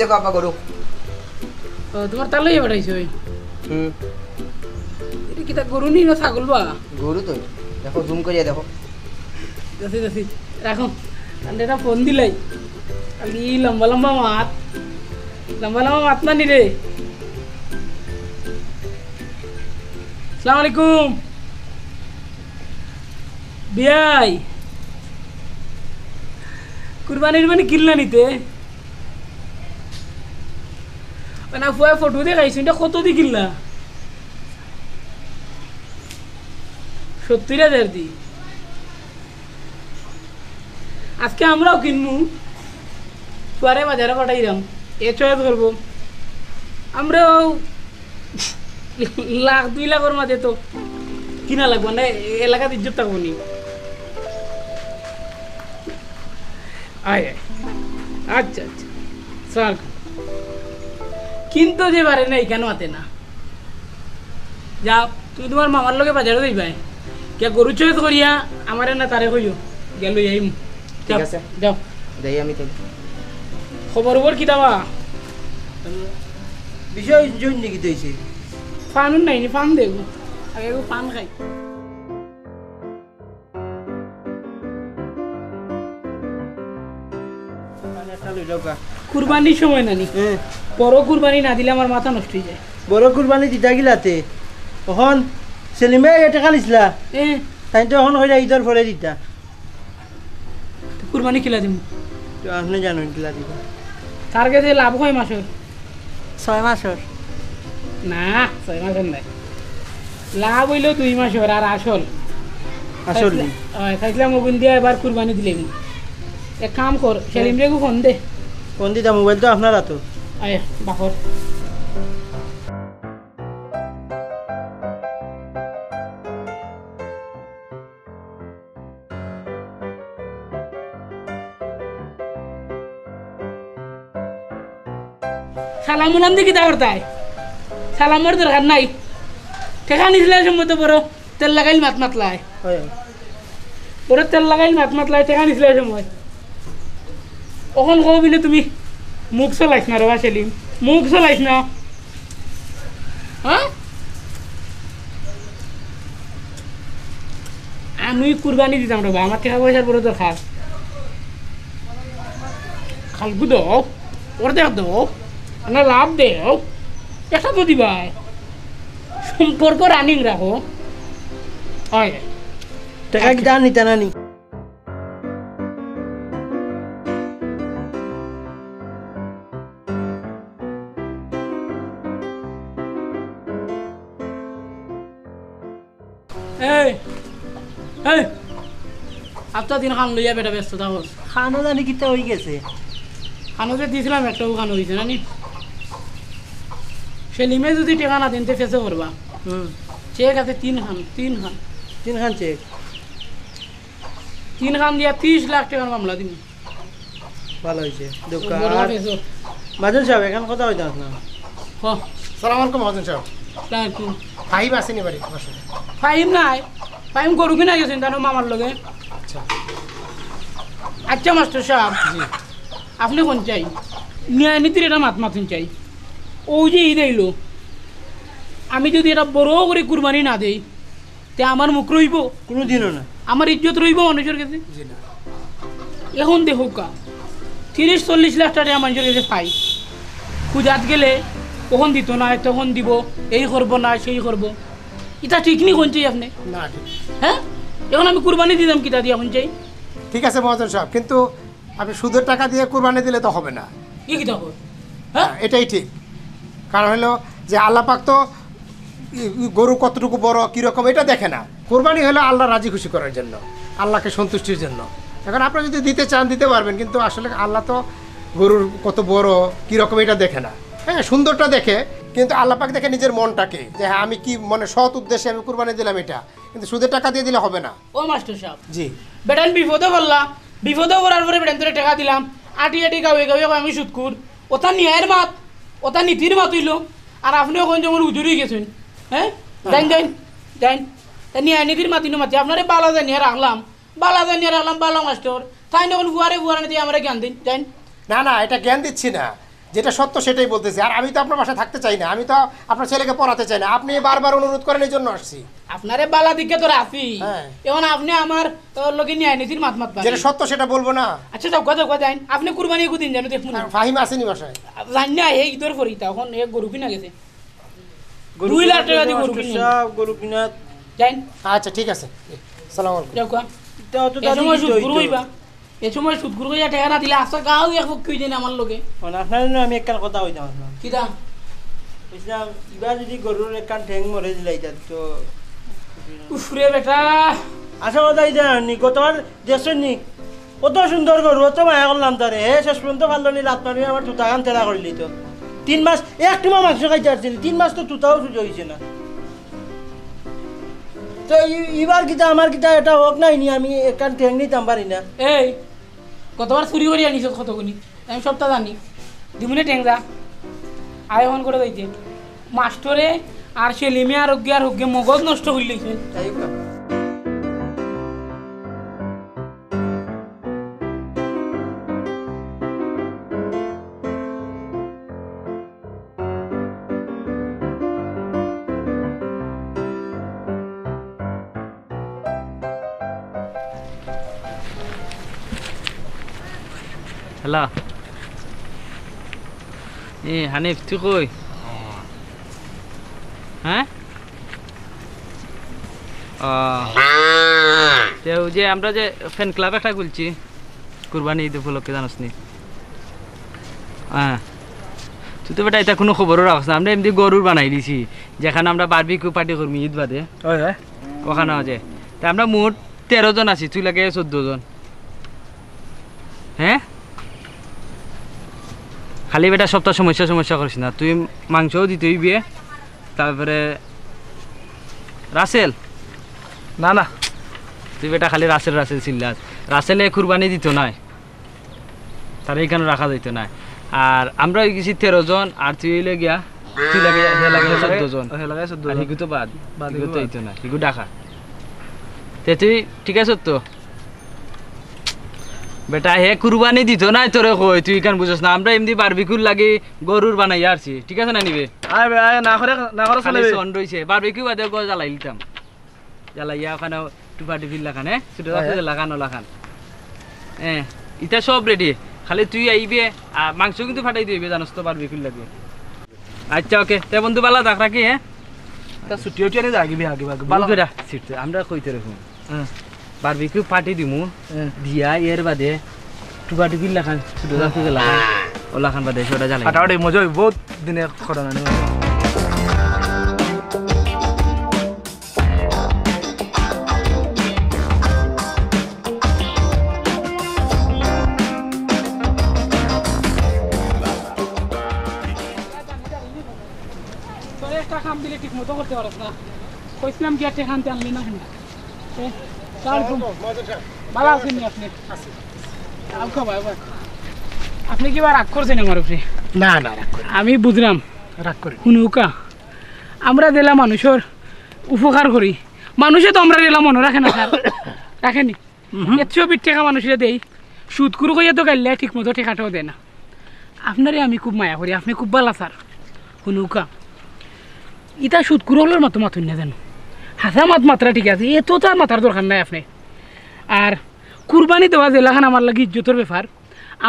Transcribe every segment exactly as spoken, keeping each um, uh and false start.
দেখো আপা গরু। ও তোমার তালই বড়াইছো ওই। হুম। এটা কি তা গরু নি না ছাগল বা? গরু তো। দেখো জুম করে দেখো। দেখি দেখি রাখো। আন্ডেটা ফোন দিলাই। আলি লম্বা লম্বা মাত। লম্বা লম্বা মাত না নি রে। আসসালামু আলাইকুম। বিয়াই। কুরবানির মানে কিল্লা নিতে না ফুয়া ফটো দেখাইছো এটা কত দি কিল্লা সত্তর হাজার দি আজকে আমরাও কিনবো ফুয়ারে বাজারে পাঠাইলাম এ চয়েস করবো আমরাও লাখ দুই লাখের মাঝে তো কিনা লাগবো না এলাকাতে ইজ্জত থাকবো নি আয় আচ্ছা আচ্ছা স্যার কিন্তু যে বারে না এখানে আতে না যাও তুমি তোমার মামার লগে বাজারে যাইবাই কে গরু চয়েস করিয়া আমারে না তারে কইও গেল এই ঠিক আছে যাও যাই আমি তো খবর খবর কি দাবা বিষয় জুন নি কি দইছে পান নাই নি পান দেব আগে পান খাই কুরবানির সময় নানি বড় কুরবানি না দিলে আমার মাথা নষ্ট হয়ে যায় বড় কুরবানি দিতা গিলাতে তখন সেলিমে টাকা নিছিলা তাই তো এখন হয়ে যায় ঈদের ফলে দিতা কুরবানি কিলা দিব আপনি জানেন কিলা দিব তার কাছে লাভ হয় মাসের ছয় মাসের না ছয় মাসের নাই লাভ হইলেও দুই মাসের আর আসল আসল খাইছিলাম ওগুন দিয়ে এবার কুরবানি দিলেন এক কাম কর সেলিম রেগু ফোন দে ফোন দিতা মোবাইল তো আপনার হাতে আয় বাকর সালাম উলাম দি কি দা করতাই সালামের দরকার নাই ঠেকা নিছিলে সম্মত বড় তেল লাগাইল মাত মাত লাই বড় তেল লাগাইল মাত মাত লাই ঠেকা নিছিলে সময় কখন কবি না তুমি মুখ চলাইছ না রা সেলিম মুখ চলাইছ না হ্যাঁ আমি কুরবানি দিতাম রে ভাই আমার টাকা পয়সার পুরো দরকার খালগু দাও অর্ধেক দাও না লাভ দেও এটা তো দিবাই সম্পর্ক রানিং রাখো হয় টাকা কি দান নিতে নানি দিন খান লইয়া বেটা ব্যস্ত থাকো খানো জানি কিতা হয়ে গেছে খানো যে দিয়েছিলাম একটাও খানো হয়েছে জানি সেলিমে যদি টেকা না দিনতে ফেসে করবা চেক আছে তিন খান তিন খান তিন খান চেক তিন খান দিয়া ত্রিশ লাখ টাকার মামলা দিন ভালো হয়েছে মাজন সাহেব এখান কথা হইতে আসলাম সালাম আলাইকুম মাজন সাহেব ফাইভ আসেনি বাড়ি ফাইভ নাই ফাইভ গরু কিনা গেছেন তার মামার লগে আচ্ছা মাস্টার সাহেব আপনি কোন চাই ন্যায় নীতির এটা মাত মাথুন চাই ও যে ঈদ আইলো আমি যদি এটা বড় করে কুরবানি না দেই তে আমার মুখ রইব কোনো দিনও না আমার ইজ্জত রইব মানুষের কাছে এখন দেখুকা তিরিশ চল্লিশ লাখ টাকা মানুষের কাছে পাই খুঁজাত গেলে কখন দিত না তখন দিব এই করবো না সেই করবো এটা ঠিক নি কোন চাই আপনি না হ্যাঁ এখন আমি কুরবানি দিতাম কিতা দিয়ে এখন চাই ঠিক আছে মহাজন সাহেব কিন্তু আপনি সুদের টাকা দিয়ে কুরবানি দিলে তো হবে না কি কি হবে হ্যাঁ এটাই ঠিক কারণ হলো যে আল্লাহ পাক তো গরু কতটুকু বড় কীরকম এটা দেখে না কুরবানি হলো আল্লাহ রাজি খুশি করার জন্য আল্লাহকে সন্তুষ্টির জন্য এখন আপনি যদি দিতে চান দিতে পারবেন কিন্তু আসলে আল্লাহ তো গরুর কত বড় কীরকম এটা দেখে না হ্যাঁ সুন্দরটা দেখে কিন্তু আল্লাহ পাক দেখে নিজের মনটাকে যে হ্যাঁ আমি কি মানে সৎ উদ্দেশ্যে আমি কুরবানি দিলাম এটা কিন্তু সুদের টাকা দিয়ে দিলে হবে না ও মাস্টার সাহেব জি বেটান বিপদও করলাম বিপদও করার পরে বেটান তোরে টাকা দিলাম আটি আটি গাওয়ে গাওয়ে আমি সুদকুর ওটা ন্যায়ের মাত ওটা নীতির মাত হইল আর আপনিও কোন যেমন উজুরি গেছেন হ্যাঁ যাইন যাইন যাইন তা ন্যায় নীতির মাতি মাতি আপনারে বালা জানি রাখলাম বালা জানি রাখলাম বালা মাস্টার তাই যখন বুয়ারে বুয়ারে দিয়ে আমরা জ্ঞান দিন যাইন না না এটা জ্ঞান দিচ্ছি না যেটা সত্য সেটাই বলতেছি। আর আমি তো আপনার বাসায় থাকতে চাই না, আমি তো আপনার ছেলেকে পড়াতে চাই না, আপনি বারবার অনুরোধ করেন এই জন্য আসছি। আপনারে বালা দিকে তো আসি, এখন আপনি আমার লগে নিয়ে আইনেছেন মাত মাত, যেটা সত্য সেটা বলবো না। আচ্ছা যাও যাও যাই, আপনি কুরবানি কদিন জানো দেখুন। ফাহিম আসেনি বাসায় জানি না, এই তোর করি তখন এ গরু কিনা গেছে, দুই লাখ টাকা দিয়ে গরু কিনা সব গরু কিনা যাই। আচ্ছা ঠিক আছে, আসসালামু আলাইকুম। যাও কা এটা তো দাদি গরু হইবা এই সময় সুদ গুরু হইয়া টেকা না দিলে আসা গাও এক কি জানি আমার লগে। আপনার জন্য আমি একটা কথা হইতাম, আপনার কি দাম বুঝলাম ইবার যদি গরুর একখান ঠ্যাং মরে দিলাই যা তো উফরে বেটা। আচ্ছা কথা এই জানি গতবার দেশনি অত সুন্দর গরু অত মায়া করলাম তারে, হে শেষ পর্যন্ত ভালো নি রাত পানি আমার জুতা কান তেরা করলি তো তিন মাস একটু মা মাংস খাইতে আসছিল, তিন মাস তো জুতাও সুযোগ হয়েছে না। তো ইবার কিতা আমার কিতা এটা হোক নাই নি, আমি একখান ঠ্যাং নিতাম পারি না। এই কতবার চুরি করে আনিস কতগুলি আমি সবটা জানি, দিমুনে টেংরা আয় ফোন করে যাইতে মাস্টরে আর সে লিমে আর হোক আর হোক মগজ নষ্ট করলে। হ্যালো এ হানিফ তুই কই? হ্যাঁ যে আমরা যে ফ্যান ক্লাব একটা খুলছি কুরবানি ঈদ উপলক্ষে জানোস নি? হ্যাঁ তুই তো বেটা এটা কোনো খবরও রাখছ না, আমরা এমনি গরুর বানাই দিছি যেখানে আমরা বারবিকিউ পার্টি করবি ঈদ বাদে ওখানে আছে। তা আমরা মোট তেরো জন আছি, তুই লাগে চোদ্দ জন। হ্যাঁ খালি বেটা সপ্তাহ সমস্যা সমস্যা করিস না, তুই মাংসও দিতেই বিয়ে। তারপরে রাসেল না না তুই বেটা খালি রাসেল রাসেল চিল্লাস, রাসেলে কুরবানি দিত নাই তার এইখানে রাখা যাইতো না। আর আমরা গেছি তেরো জন আর তুই এলে গিয়া তুই লাগে চোদ্দ জন তো বাদ বাদতো না হিগু ডাকা। তে তুই ঠিক আছে তো বেটা হে কুরবানি দিত নাই তোরে কই তুই কেন বুঝছ না? আমরা এমনি বারবিকিউর লাগি গরুর বানাই আরছি ঠিক আছে না নিবে? আয় ভাই না করে না করে চলে সন রইছে বারবিকিউ বাদে গো জ্বালাই দিতাম, জ্বালাইয়া ওখানে টুপা টিফিল লাগানে ছুটে যাচ্ছে লাগানো লাগান। হ্যাঁ ইটা সব রেডি, খালি তুই আইবে আর মাংস কিন্তু ফাটাই দিবে জানোস তো বারবিকিউর লাগবে। আচ্ছা ওকে তে বন্ধু বালা দেখ রাখি। হ্যাঁ তা ছুটি উঠে আগিবি আগিবি বালা করে ছিটতে আমরা কইতে রাখুন। হ্যাঁ বারবিকিউ পার্টি দিমু দিয়া এর বাদে টুপা টুপি লাগান ছোট থেকে লাগান ও লাগান বাদে ওটা জ্বালাই ফাটাওটা মজা হইব বহুত দিনে খরা না। তোর একটা কাম দিলে ঠিক মতো করতে পারছ না, কইছিলাম কি একটা খানতে আনলি না কেন? আপনি কি রাগ করছেন আমার উপরে? না না আমি বুঝলাম রাগ করি হুনুকা, আমরা জেলা মানুষের উপকার করি, মানুষে তো আমরা জেলা মনে রাখে না স্যার রাখেনি, একশো বিশ টাকা মানুষে দেই সুদ কুরু করিয়া তো গাইলে ঠিক মতো টেকাটাও দেয় না। আপনারই আমি খুব মায়া করি, আপনি খুব ভালো স্যার হুনুকা। ইটা সুদ কুরু হলোর মতো মাতুন না জানো হাসা মাত মাত্রা ঠিক আছে, এত তার মাথার দরকার নাই আপনি। আর কুরবানি দেওয়া জেলাখান আমার লাগে ইজ্জতের ব্যাপার,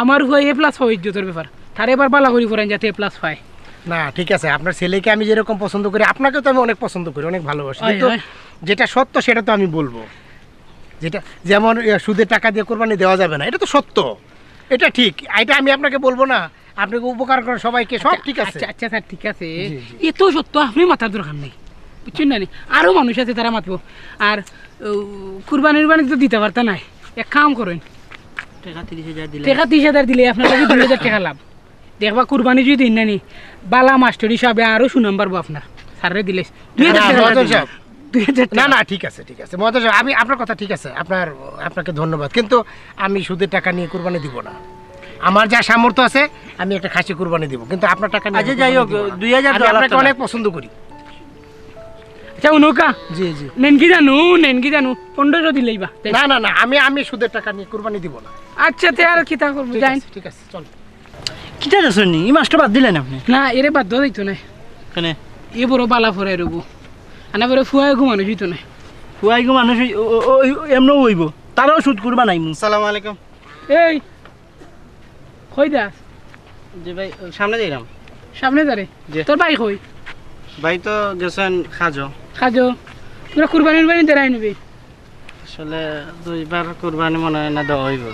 আমার হয় এ প্লাস হয় ইজ্জতের ব্যাপার, তার এবার বালা করি করেন যাতে এ প্লাস পায়। না ঠিক আছে আপনার ছেলেকে আমি যেরকম পছন্দ করি আপনাকেও তো আমি অনেক পছন্দ করি অনেক ভালোবাসি, কিন্তু যেটা সত্য সেটা তো আমি বলবো। যেটা যেমন সুদের টাকা দিয়ে কুরবানি দেওয়া যাবে না এটা তো সত্য, এটা ঠিক, এটা আমি আপনাকে বলবো না, আপনাকে উপকার করেন সবাইকে সব ঠিক আছে। আচ্ছা স্যার ঠিক আছে এত সত্য আপনি মাথার দরকার নেই বুঝছেন না, আরও মানুষ আছে তারা মাতব। আর কুরবানি উরবানি তো দিতে পারত নাই, এক কাম করেন টাকা তিরিশ হাজার দিলে আপনার কাছে দুই হাজার টাকা লাভ, দেখবা কুরবানি যদি দিন নানি বালা মাস্টার হিসাবে আরও সুনাম পারবো আপনার স্যারে দিলে দুই হাজার। না না ঠিক আছে ঠিক আছে মহাদেব সাহেব আমি আপনার কথা ঠিক আছে, আপনার আপনাকে ধন্যবাদ, কিন্তু আমি সুদের টাকা নিয়ে কুরবানি দিব না। আমার যা সামর্থ্য আছে আমি একটা খাসি কুরবানি দিব, কিন্তু আপনার টাকা নিয়ে যাই হোক দুই হাজার আপনাকে অনেক পছন্দ করি। আচ্ছা উনুকা জি জি নেনকি জানু নেনকি জানু পনেরোশো দিলেই বা। না না না আমি আমি সুদের টাকা নিয়ে কুরবানি দিব না। আচ্ছা তে আর কি তা করবো জানি ঠিক আছে চল। কিটা যাচ্ছেন এই মাছটা বাদ দিলেন আপনি? না এর বাদ দেওয়া যাইতো না, কেন এ বড় বালা ফোরাই রব আনা বড় ফুয়াই গো মানুষ হইতো না, ফুয়াই গো মানুষ এমন হইব তারও সুদ করবা নাই। আসসালামু আলাইকুম। এই কই যাস? জি ভাই সামনে যাইলাম। সামনে যারে তোর ভাই কই? ভাই তো গেছেন খাজো। খাজো পুরো কুরবানির বানি দেরাই নেবে আসলে দুইবার কুরবানি মনে হয় না দেওয়া হইব।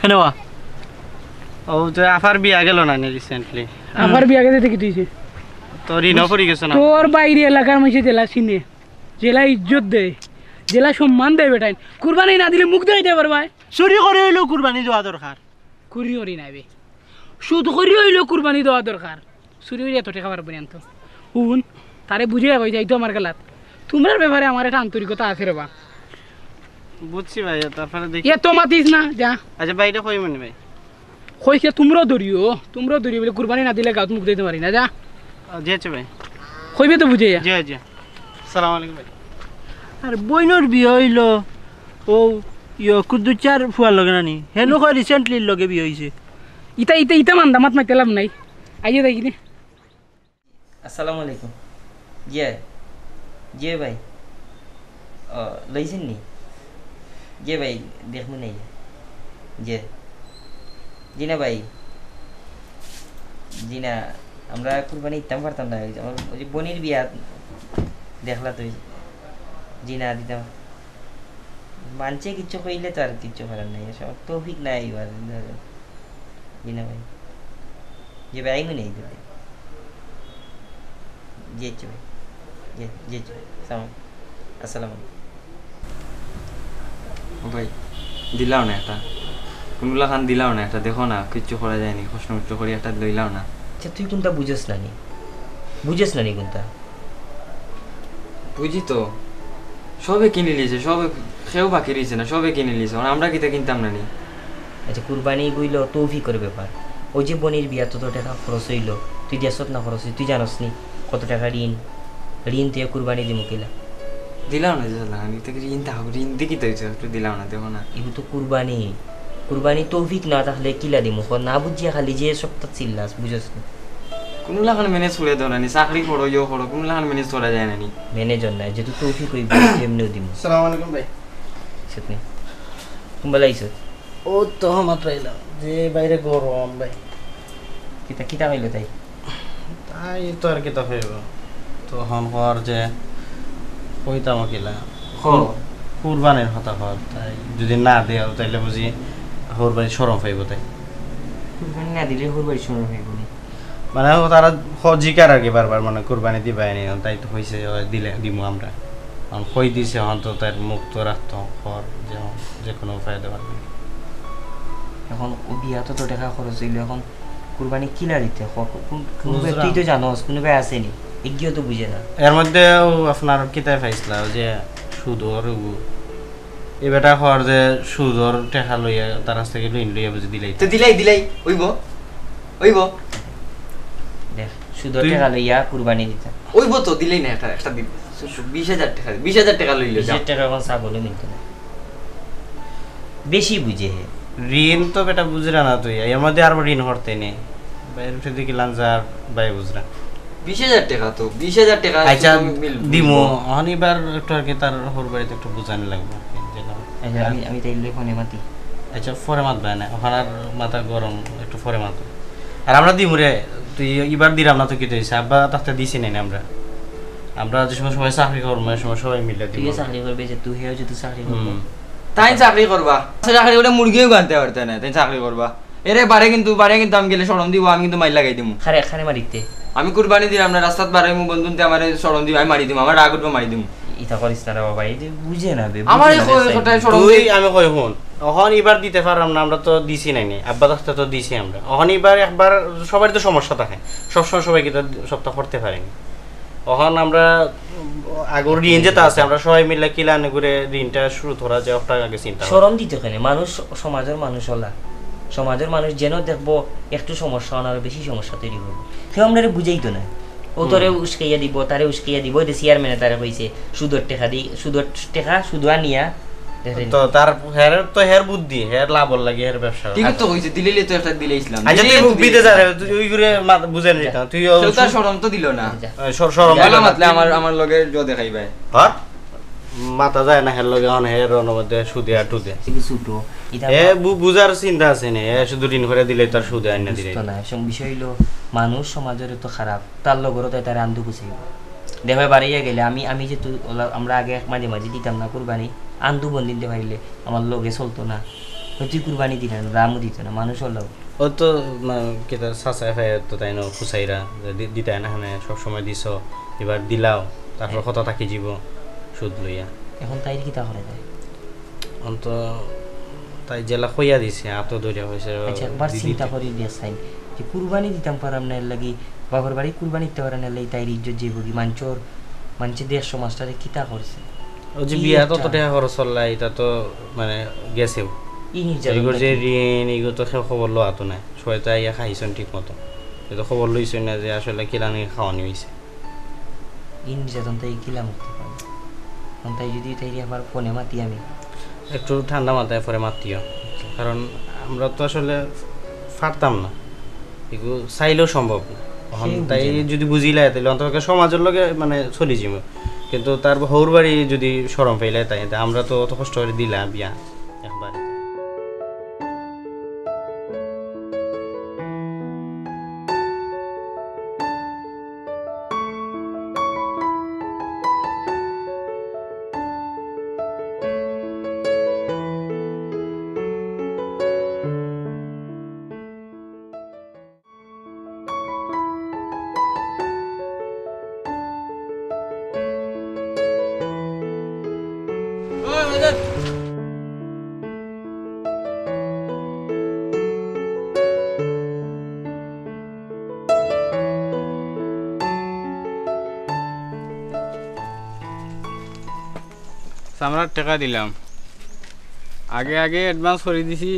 কেন ও তো আফার বিয়া গেল না রিসেন্টলি? আফার বিয়া গেছে দেখি দিয়েছে তোর ঋণও পড়ে গেছে না তোর বাইরে এলাকার মধ্যে জেলা চিনে জেলা ইজ্জত দেয় জেলা সম্মান দেয় বেটাই কুরবানি না দিলে মুখ দেয় দেবার ভাই চুরি করে হইলেও কুরবানি দেওয়া দরকার। কুরি হরি নাই বে শুধু করি হইলেও কুরবানি দেওয়া দরকার। চুরি হইলে এত টাকা পারবো না তো হুন তারে বুঝে কই যাই তো আমার গেলাত তোমার ব্যাপারে আমার একটা আন্তরিকতা আছে রে বা বুঝছি ভাই তারপরে দেখি এ তো মাতিস না যা। আচ্ছা ভাই এটা কই মানে ভাই কইছে তোমরা দরিও তোমরা দরিও বলে কুরবানি না দিলে গাত মুখ দিতে পারি না যা। যেছে ভাই কইবে তো বুঝে জি জি। আসসালামু আলাইকুম ভাই। আর বইনর বিয়ে হইলো ও ইয়া কুদ্দু চার ফুয়া লাগে নানি হেনো কই রিসেন্টলি লগে বিয়ে হইছে ইতা ইতা ইতা মানদা মত মাইতে লাভ নাই আইয়ে দেখি নে। আসসালামু আলাইকুম। ইয়ে ইয়ে ভাই আ লাইছেন নি ইয়ে ভাই দেখমু নাই ইয়ে জিনা ভাই জিনা আমরা কুরবানি দিতাম পারতাম না ওই যে বোনের বিয়া দেখলা তুই জিনা দিতাম মানছে কিচ্ছু কইলে তো আর কিচ্ছু করার নাই সব তৌফিক নাই এবার জিনা ভাই যে ভাই আইমু নেই দিবে যে চলে যে যে সালাম আসসালামু আলাইকুম। ভাই দিলাও না এটা কোনগুলা খান দিলাও না একটা দেখো না কিচ্ছু করা যায়নি প্রশ্ন উত্তর করি একটা লইলাও না। আচ্ছা তুই কোনটা বুঝেস না নি বুঝেস না নি কোনটা? বুঝি তো সবে কিনে নিয়েছে সবে সেও বাকি রয়েছে না সবে কিনে নিয়েছে আমরা কিতা কিনতাম না নি। আচ্ছা কুরবানি গুইলো তৌফিকের ব্যাপার ওই যে বোনের বিয়া তো তোর টাকা খরচ হইল তুই দেশত না খরচ হই তুই জানস নি কত টাকা ঋণ ঋণ তুই কুরবানি দিমু কিলা দিলাও না ঋণ থাকো ঋণ দেখি তো তুই দিলাও না দেখো না এগু তো কুরবানি কুরবানি তৌফিক না তাহলে কিলা দিমু না বুঝিয়া খালি যে সপ্তাহ চিল্লাস বুঝেছ না কোনগুলা খান ম্যানেজ করে দেওয়া নি চাকরি করো ইয়ে করো কোনগুলা খান ম্যানেজ করা যায় না নি ম্যানেজার নাই যেহেতু তৌফিক হইব এমনিও দিমু। আসসালামু আলাইকুম ভাই। সেতনি তোমরা লাইছো ও তো মাত্র এলাম যে বাইরে গরম ভাই কিতা কিতা হইলো তাই তাই তো আর কিতা হইব তো হন হর যে কইতাম কিলা কুরবানির হতা হর তাই যদি না দেও তাইলে বুঝি হরবাড়ি সরম পাইব তাই কুরবানি না দিলে হরবাড়ি সরম পাইব মানে তারা জিকার আগে বারবার মানে কুরবানি দিবাই নি তাই তো হয়েছে দিলে দিমু আমরা এখন কই দিছে এখন তো তার মুক্ত রাখতো হর যেমন যে কোনো উপায় দেওয়ার এখন ও বিয়া তো তো টাকা খরচ হইল এখন কুরবানি কিনা দিতে তুই তো জানোস কোনো ভাই আসেনি এগিয়ে তো বুঝে না এর মধ্যে আপনার কিতায় পাইছিলাম যে সুদর এ বেটা হর যে সুদর টেকা লইয়া তার কাছ থেকে ঋণ লইয়া বুঝে দিলাই তো দিলাই দিলাই ওইব ওইব দেখ সুদর টেকা লইয়া কুরবানি দিতা ওইব তো দিলাই না এটা একটা দিব বিশ হাজার টাকা বিশ হাজার টাকা লইল বিশ হাজার টাকা কোন ছাগল নিতে না বেশি বুঝে ঋণ তো বেটা বুঝরা না তুই এর মধ্যে আর ঋণ হরতে নেই বাইরে উঠে দেখি লাঞ্জার বাই বুঝরা বিশ হাজার টাকা তো বিশ হাজার টাকা আচ্ছা দিমো অনিবার একটু আর কি তার হর বাড়িতে একটু বুঝানো লাগবে আমি আমি তাই লেখনে মাতি আচ্ছা ফরে মাত ভাই না ওখানে আর মাথা গরম একটু ফরে মাত আর আমরা দিমু রে তুই এবার দিলাম না তো কি হয়েছে আব্বা তাতে দিছি নাই আমরা আমরা যে সময় সবাই চাকরি করবো এই সময় সবাই মিলে তুই চাকরি করবি যে তুই হেও যদি চাকরি করবো তাই চাকরি করবা চাকরি করলে মুরগিও বানতে পারতে না তাই চাকরি করবা এরে বারে কিন্তু বারে কিন্তু আমি গেলে সরম দিব আমি কিন্তু মাইল লাগাই দিবো খারে খারে মারিতে আমি কুরবানি দিলাম না রাস্তার বারে আমি বন্ধুতে আমার সরম দিব আমি মারি দিব আমার রাগ উঠবো মারি দিব ইতা করিস না রে বাবা এই যে বুঝে না বে আমার কথাই সরম তুই আমি কই হন এখন এবার দিতে পারলাম না আমরা তো দিছি নাই নি আব্বা দস্তা তো দিছি আমরা এখন এবার একবার সবারই তো সমস্যা থাকে সবসময় সবাইকে তো সপ্তাহ করতে পারেনি এখন আমরা আগর ঋণ যেটা আছে আমরা সবাই মিলে কিলানে করে ঋণটা শুরু ধরা যায় ওটা আগে চিন্তা সরম দিতে কেন মানুষ সমাজের মানুষ হলা সমাজের মানুষ যেন দেখবো একটু সমস্যা না বেশি সমস্যা তৈরি করবো কেউ আমরা বুঝেই তো না ও তোরে উস্কাইয়া দিব তারে উস্কাইয়া দিব যে চেয়ারম্যানে তারা কইছে সুদর টেকা দিই সুদর টেকা সুদুয়া নিয়া তো তার হের তো হের বুদ্ধি হের লাভ লাগে হের ব্যবসা ঠিক তো হইছে দিলেলে তো একটা দিলে ইসলাম আচ্ছা তুই বুক দিতে যা তুই ঘুরে বুঝেন না তুই তোর শরম তো দিল না শরম না মানে আমার আমার লগে যো দেখাই ভাই হ্যাঁ মাথা যায় না হের লগে অন হের অনুবাদে সুদে আটু দে ছোট এ বুজার চিন্তা আছে না এ শুধু ঋণ করে দিলে তার সুদে আইনা দিলে তো না সব বিষয় হলো মানুষ সমাজের তো খারাপ তার লগরও তাই তার আন্দু বুঝাইবো দেবে বাড়িয়ে গেলে আমি আমি যে তুই আমরা আগে এক মাঝে মাঝে দিতাম না কুরবানি আন্দু বন দিতে পারলে আমার লোকে চলতো না তুই কুরবানি দিত না রামও দিত না মানুষ হলো ও তো তাই না খুশাইরা দিতে না সবসময় দিস এবার দিলাও তারপর কত থাকি জীব সুদ লইয়া এখন তাই কি তা করে যায় অন্ত তাই জেলা কইয়া দিছে আত দৌড়া হয়েছে একবার চিন্তা করে দিয়ে চাই যে কুরবানি দিতাম পারাম না লাগি বাবার বাড়ি কুরবানি দিতে পারে না লাগি তাই ইজ্জত যে ভুগি মাঞ্চর মানছে দেশ সমাজটারে কি তা করছে ও যে বিয়া তো তোটা খরচ হল্লা এটা তো মানে গেছেও ইগর যে ঋণ ইগর তো খবর লো আতো না সবাইটা ইয়া খাইছেন ঠিক মতো এটা খবর লইছে না যে আসলে কিলানি খাওয়ানি হয়েছে ইন যেতন তাই কিলা মুক্ত পাবে তখন তাই যদি তাই আবার ফোনে মাতি আমি একটু ঠান্ডা মাথায় পরে মাতিও কারণ আমরা তো আসলে ফাটতাম না এগুলো চাইলেও সম্ভব না এখন তাই যদি বুঝিলাই তাহলে অন্তত সমাজের লগে মানে চলি যাবো কিন্তু তার হৌর বাড়ি যদি সরম পাইলে তাই আমরা তো অত কষ্ট করে দিলাম বিয়া একবারে আমরা টাকা দিলাম আগে আগে অ্যাডভান্স করে দিছি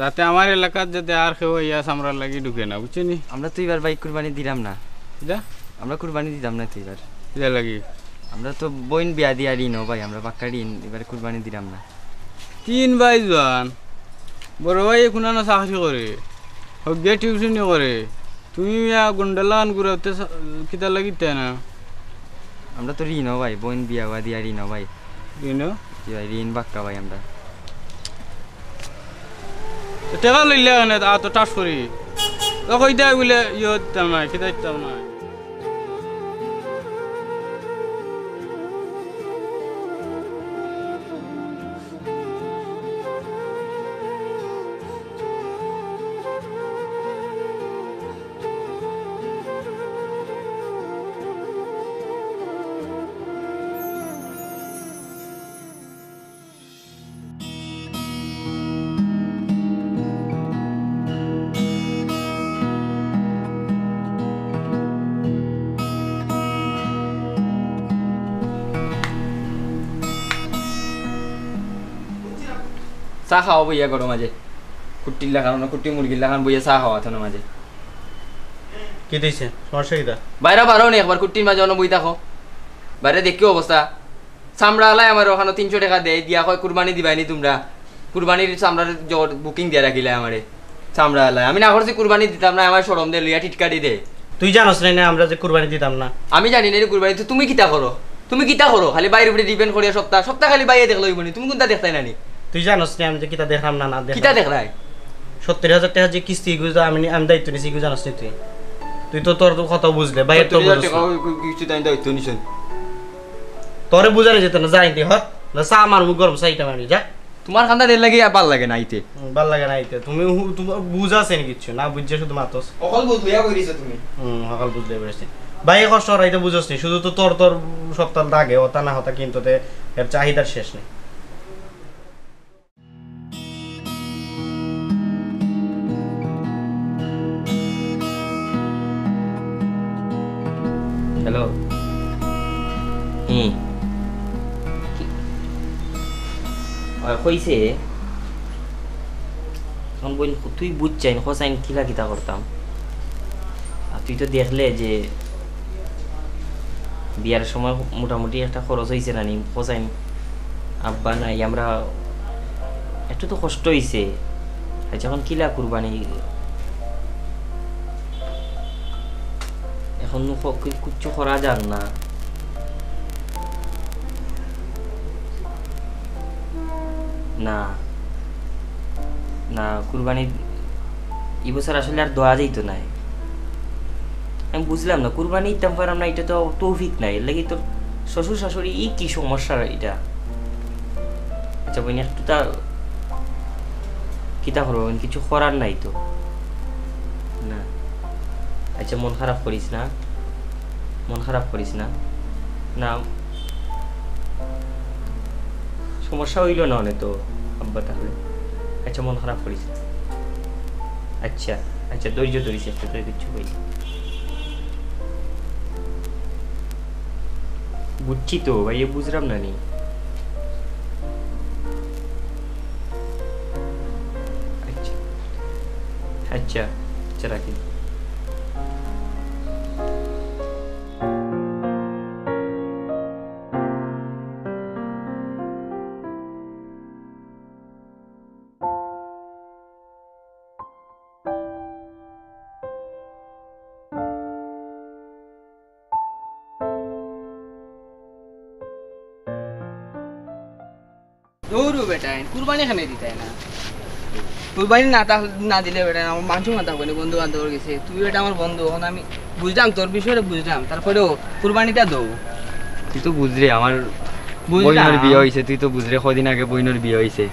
যাতে আমার এলাকার যাতে আর কেউ ইয়া আমরা লাগি ঢুকে না বুঝছি নি আমরা তো এবার বাইক কুরবানি দিলাম না যা আমরা কুরবানি দিলাম না তো এবার যা লাগি আমরা তো বইন বিয়া দিয়া ঋণ ভাই আমরা পাক্কা ঋণ এবার কুরবানি দিলাম না তিন ভাই জান বড় ভাই কোনো না চাকরি করে হোক গিয়ে টিউশনি করে তুমি ইয়া গুন্ডালান ঘুরাতে কিতা লাগিতে না আমরা তো ঋণ ভাই বইন বিয়া বা দিয়া ঋণ ভাই টেকা লইলে তো টাস করি কইতাই বোলে ইয়ে দিতাম না কেতা দিতাম না চা খাওয়া বইয়া করো মাঝে কুট্টির লাগানো না কুট্টি মুরগির লাগানো বইয়া চা খাওয়া থানো মাঝে কি দিছে সমস্যা কি দা বাইরে বারো নি একবার কুট্টির মাঝে অন বই দেখো বাইরে দেখি অবস্থা চামড়ালাই আমার ওখানে তিনশো টাকা দেয় দিয়া কয় কুরবানি দিবাইনি তোমরা কুরবানির চামড়ার বুকিং দিয়া রাখিলে আমারে চামড়ালাই আমি না করছি কুরবানি দিতাম না আমার সরম দে লইয়া টিটকাটি দে তুই জানোস না আমরা যে কুরবানি দিতাম না আমি জানি না কুরবানি তো তুমি কিতা করো তুমি কিতা করো খালি বাইরে উপরে ডিপেন্ড করিয়া সপ্তাহ সপ্তাহ খালি বাইরে দেখলো বলি তুমি কোনটা দেখতাই না নি তুই জানোস না আমি যে কিতা দেখলাম না না কিতা দেখলাই সত্তর হাজার টাকা যে কিস্তি গুজা আমি আমি দায়িত্ব নিছি কি জানোস তুই তুই তো তোর কথা বুঝলে বাইরে তো কিছু তাই দায়িত্ব নিছ তোরে বুঝালে যেত না যাই দি হট না চা আমার গরম চাইটা মারি যা তোমার খান্দা রে লাগি ভাল লাগে না আইতে ভাল লাগে না আইতে তুমি তোমার বুঝ আছে না কিছু না বুঝছ শুধু মাতস অকল বুঝলিয়া কইরিছ তুমি হুম অকল বুঝলে বলেছিস বাইরে কষ্ট আর আইতে বুঝছ না শুধু তো তোর তোর সপ্তাহ লাগে ওটা না হতা কিন্তু তে এর চাহিদার শেষ নেই হ্যালো হুম আর কইছে তখন বইন তুই বুঝছাই হোসাইন কিলা কিতা করতাম আর তুই তো দেখলে যে বিয়ার সময় মোটামুটি একটা খরচ হয়েছে না নি হোসাইন আব্বা নাই আমরা একটু তো কষ্ট হয়েছে, যখন কিলা কুরবানি এখন কিচ্ছু করা যান না। না না কুরবানি ই বছর আসলে আর দোয়া যাইতো না, আমি বুঝলাম না কুরবানি ইতাম পারলাম না, এটা তো তৌফিক নাই। এর লাগে তোর শ্বশুর শাশুড়ি ই কি সমস্যা এটা? আচ্ছা বইনি একটু তা কিতা করবো, কিছু করার নাই তো না। আচ্ছা মন খারাপ করিস না, মন খারাপ করিস না, না সমস্যা হইল না অনেক তো আব্বা তাহলে। আচ্ছা মন খারাপ করিস না, আচ্ছা আচ্ছা ধৈর্য ধরিস একটা করে কিচ্ছু হইল। বুঝছি তো ভাই, বুঝলাম না নি। আচ্ছা আচ্ছা আচ্ছা রাখি। দৌড়ু বেটা কুরবানি খানে দিতে না, কুরবানি না না দিলে বেটা আমার মাংস মাথা করি বন্ধু বান্ধব গেছে। তুই বেটা আমার বন্ধু, এখন আমি বুঝলাম তোর বিষয়টা বুঝলাম, তারপরেও কুরবানিটা দৌ। তুই তো বুঝলি আমার বইনের বিয়ে হয়েছে, তুই তো বুঝলি কদিন আগে বইনের বিয়ে হয়েছে।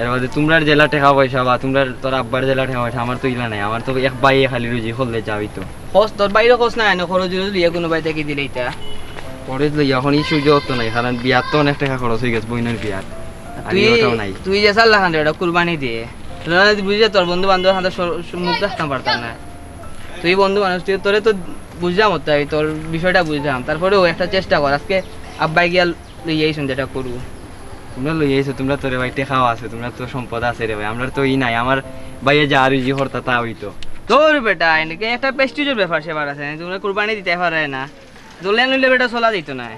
এর মধ্যে তোমরা জেলা ঠেকা পয়সা বা তোমরা তোর আব্বার জেলা ঠেকা পয়সা, আমার তো ইলা নাই। আমার তো এক বাইরে খালি রুজি হলে যাবি তো খোঁজ, তোর বাইরে খোঁজ না খরচ লইয়া কোনো বাড়ি থেকে দিলে এটা খরচ লইয়া। এখন এই সুযোগ তো নাই, কারণ বিয়ার তো অনেক টাকা খরচ হয়ে গেছে বইনের বিয়ার। তুই যে সাল্লাহ কুরবানি দিয়ে বুঝলি তোর বন্ধু বান্ধব মুখ রাখতাম পারতাম না। তুই বন্ধু মানুষ, তুই তোরে তো বুঝলাম হতে হবে, তোর বিষয়টা বুঝলাম। তারপরে ও একটা চেষ্টা কর, আজকে আব্বাই গিয়া লইয়াইছ যেটা করবো। তোমরা লইয়াইছো, তোমরা তোর ভাই টেকাও আছে, তোমরা তো সম্পদ আছে রে ভাই, আমরা তো ই নাই। আমার ভাইয়া যা আর ইজি হরতা তা হইতো তোর বেটা নাকি একটা প্রেস্টিজের ব্যাপার সেবার আছে, তোমরা কুরবানি দিতে পারে না, দোলে নইলে বেটা চলা যেত না।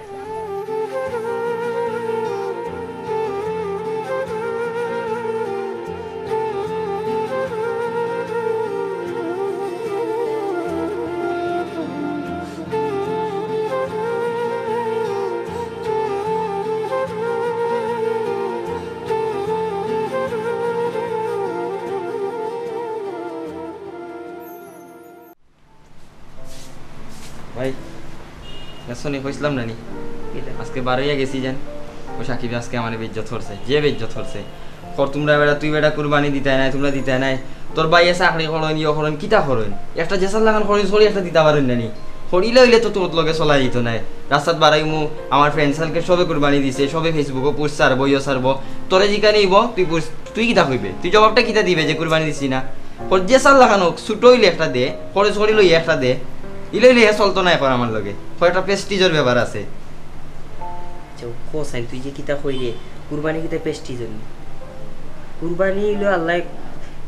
শুনে কইছিলাম না নি আজকে বার হইয়া গেছি জান, ও সাকিব আজকে আমার বেজ্জত করছে, যে বেজ্জত করছে কর। তোমরা বেটা তুই বেটা কুরবানি দিতে নাই, তোমরা দিতে নাই, তোর ভাই চাকরি করেন ইয়ে করেন কিতা করেন, একটা জেসার লাগান খরচ হরি একটা দিতে পারেন না নি। হরিলে হইলে তো তোর লগে চলাই দিত নাই রাস্তাত বাড়াই। মু আমার ফ্রেন্ড সার্কেল সবে কুরবানি দিছে, সবে ফেসবুকে পোস্ট সারব ইয়ে সারব, তোরে যেখানে ইব তুই তুই কিতা কইবে, তুই জবাবটা কিতা দিবে যে কুরবানি দিছি না। ওর জেসার লাগান হোক ছুটো হইলে একটা দে, খরচ হরিল ইয়ে একটা দে, ইলে ইলে চলতো না এখন আমার লগে। কয়টা প্রেস্টিজের ব্যাপার আছে কোসাই, তুই যে কিতা কইলে কুরবানি কিতা প্রেস্টিজ হইল। কুরবানি হইলো আল্লাহ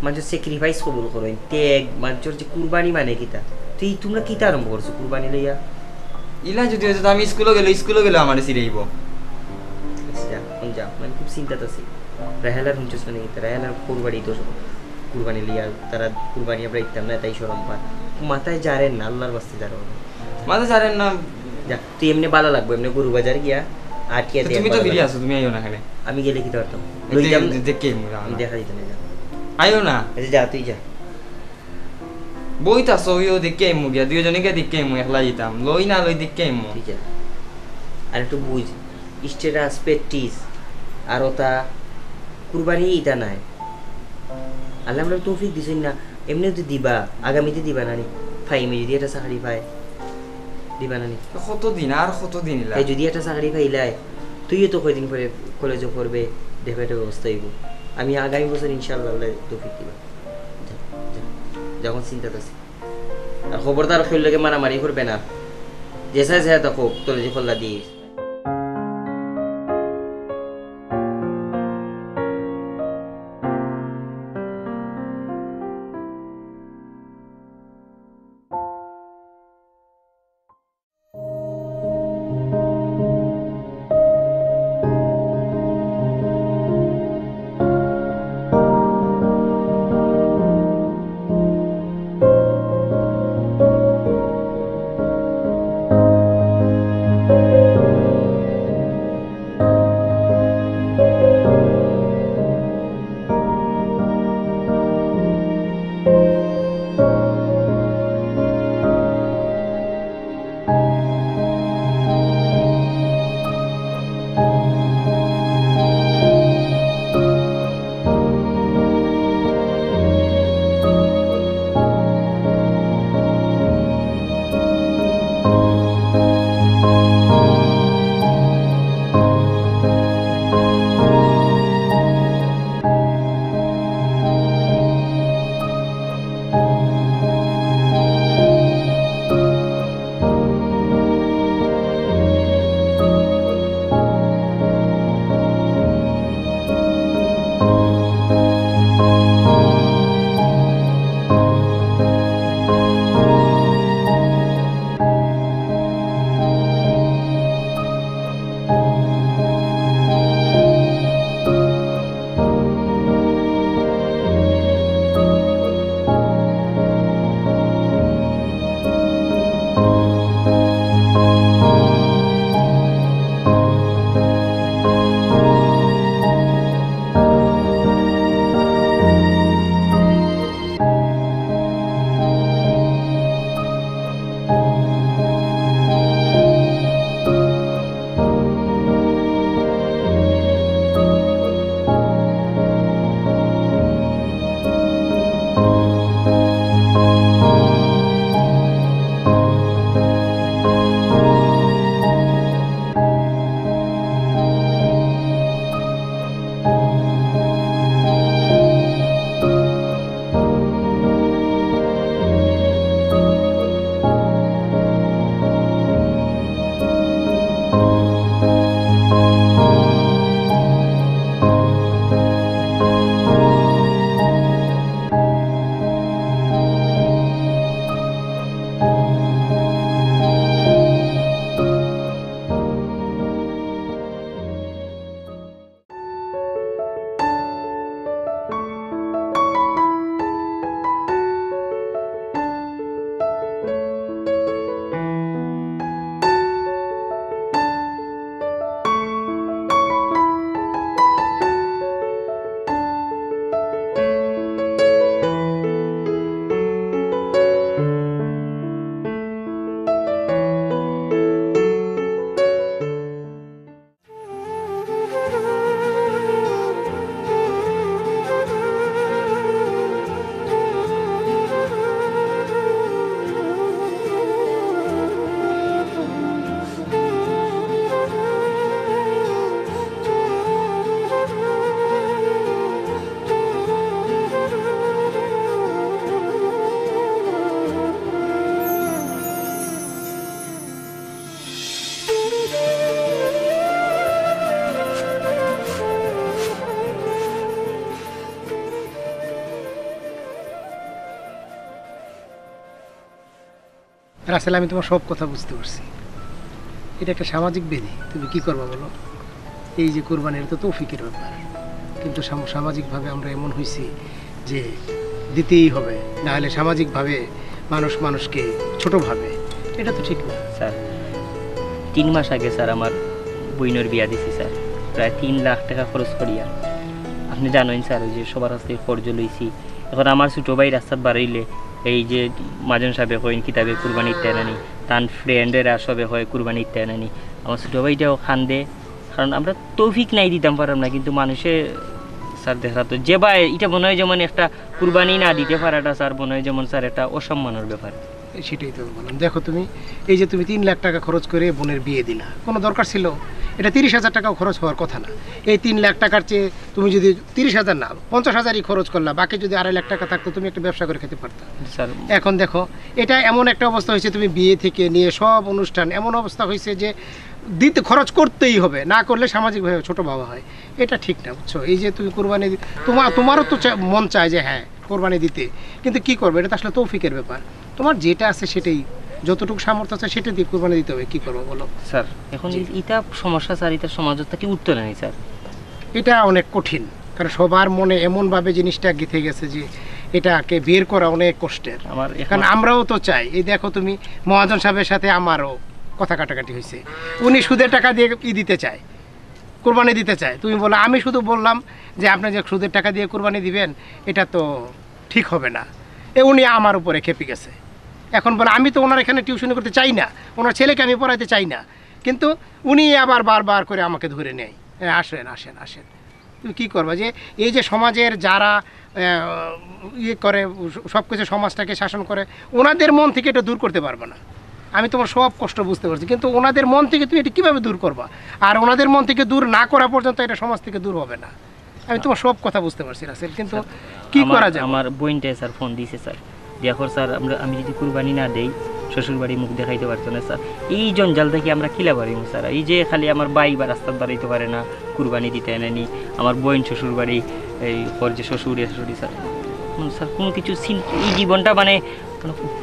মানুষ স্যাক্রিফাইস কবুল করেন, ত্যাগ মানুষের যে কুরবানি মানে কিতা। তুই তোমরা কিতা আরম্ভ করছো কুরবানি লইয়া? ইলা যদি হইতো আমি স্কুলে গেলে স্কুলে গেলে আমার সিরাইব। আচ্ছা কোন যা মানে খুব চিন্তাত আছে রাহেলার হুঞ্চস মানে কিতা, রাহেলার কুরবানি তো কুরবানি লইয়া তারা কুরবানি আমরা ইতাম না, তাই শরম পা মাথায় জারেন না। আল্লাহর বাস্তে জারো মাথা জারেন না, তুই এমনি ভালো লাগবে এমনি গরু বাজার গিয়া আটকিয়া দে। তুমি তো ফিরে আসো, তুমি আইও না এখানে, আমি গেলে কি করতাম লইতাম দেখে দেখা দিত না। যা আইও না, আচ্ছা যা তুই যা বইতা সইও দেখে আইমু গিয়া, দুইজনে গিয়া দেখে আইমু, একলা যেতাম লই না লই দেখে আইমু। ঠিক আছে আর একটু বুঝ স্টেটাস পেটিস আর ওটা কুরবানি এটা নাই। আল্লাহ আমরা তৌফিক দিছেন না, এমনি তো দিবা আগামীতে দিবা না নি। ভাই আমি যদি এটা চাকরি পাই দিবা না নি, কতদিন আর কতদিন ইলা। যদি এটা চাকরি পাইলাই তুইও তো কয়দিন পরে কলেজে পড়বে, দেখাটা ব্যবস্থা হইব। আমি আগামী বছর ইনশাআল্লাহ তৌফিক দিবা, যখন চিন্তা আছে। আর খবরদার খেয়ে লাগে মারামারি করবে না, যেসা যেহা তা হোক তোর যে খোল্লা দিস। রাসেল, আমি তোমার সব কথা বুঝতে পারছি। এটা একটা সামাজিক বেদি, তুমি কি করবা বলো? এই যে কোরবানির তো তৌফিকের ব্যাপার, কিন্তু সামাজিকভাবে আমরা এমন হয়েছি যে দিতেই হবে, না হলে সামাজিকভাবে মানুষ মানুষকে ছোট ভাবে, এটা তো ঠিক না। স্যার, তিন মাস আগে স্যার আমার বইনের বিয়া দিছি স্যার, প্রায় তিন লাখ টাকা খরচ করিয়া। আপনি জানেন স্যার, ওই যে সবার কাছ থেকে কর্জ লইছি। এখন আমার ছোটো ভাই রাস্তার বাড়াইলে এই যে মাজন সাহেবে কইন কিতাবে কুরবানি ইত্যাদি, তার ফ্রেন্ডেরা সবে হয় কুরবানি ইত্যাদি, আমার ছোটো ভাইটাও খান দে। কারণ আমরা তৌফিক নাই দিতাম পারলাম না, কিন্তু মানুষের স্যার দেখা তো যে বা এটা মনে হয় যেমন একটা কুরবানি না দিতে পারাটা স্যার মনে হয় যেমন স্যার একটা অসম্মানের ব্যাপার। সেটাই তো বললাম, দেখো তুমি এই যে তুমি তিন লাখ টাকা খরচ করে বোনের বিয়ে দিলা, কোনো দরকার ছিল? এটা তিরিশ হাজার টাকাও খরচ হওয়ার কথা না। এই তিন লাখ টাকার চেয়ে তুমি যদি তিরিশ হাজার না পঞ্চাশ হাজারই খরচ করলা, বাকি যদি আড়াই লাখ টাকা থাকতো তুমি একটা ব্যবসা করে খেতে পারতা। এখন দেখো এটা এমন একটা অবস্থা হয়েছে, তুমি বিয়ে থেকে নিয়ে সব অনুষ্ঠান এমন অবস্থা হয়েছে যে দিতে খরচ করতেই হবে, না করলে সামাজিকভাবে ছোটো ভাবা হয়। এটা ঠিক না, বুঝছো? এই যে তুমি কোরবানি, তোমার তোমারও তো মন চায় যে হ্যাঁ কোরবানি দিতে, কিন্তু কি করবে? এটা তো আসলে তৌফিকের ব্যাপার। তোমার যেটা আছে সেটাই, যতটুকু সামর্থ্য আছে সেটা দিয়ে কোরবানি দিতে হবে, কি করবো বলো স্যার? এখন এটা সমস্যা স্যার, এটা সমাজের থেকে উঠতে নেই স্যার, এটা অনেক কঠিন। কারণ সবার মনে এমনভাবে জিনিসটা গেঁথে গেছে যে এটাকে বের করা অনেক কষ্টের। আমার এখন আমরাও তো চাই, এই দেখো তুমি মহাজন সাহেবের সাথে আমারও কথা কাটাকাটি হয়েছে, উনি সুদের টাকা দিয়ে ই দিতে চায়, কোরবানি দিতে চায়। তুমি বলো, আমি শুধু বললাম যে আপনি যে সুদের টাকা দিয়ে কোরবানি দিবেন এটা তো ঠিক হবে না। এ উনি আমার উপরে খেপে গেছে। এখন বলে আমি তো ওনার এখানে টিউশন করতে চাই না, ওনার ছেলেকে আমি পড়াইতে চাই না, কিন্তু উনি আবার বারবার করে আমাকে ধরে নেয়, আসেন আসেন আসেন। তুমি কী করবা? যে এই যে সমাজের যারা ইয়ে করে সব কিছু, সমাজটাকে শাসন করে, ওনাদের মন থেকে এটা দূর করতে পারবে না। আমি তোমার সব কষ্ট বুঝতে পারছি, কিন্তু ওনাদের মন থেকে তুমি এটা কীভাবে দূর করবা? আর ওনাদের মন থেকে দূর না করা পর্যন্ত এটা সমাজ থেকে দূর হবে না। আমি তোমার সব কথা বুঝতে পারছি রাসেল, কিন্তু কী করা যায়? আমার বোনটাই স্যার ফোন দিয়েছে স্যার, দেখো স্যার আমরা আমি যদি কুরবানি না দেই শ্বশুরবাড়ি মুখ দেখাইতে পারতো না স্যার, এই জঞ্জাল থেকে আমরা কিলা বাড়িব স্যার। এই যে খালি আমার বাই বা রাস্তার বাড়াইতে পারে না, কুরবানি দিতে আনেনি, আমার বোন শ্বশুরবাড়ি এই পর যে শ্বশুর শাশুড়ি স্যার স্যার কোনো কিছু এই জীবনটা মানে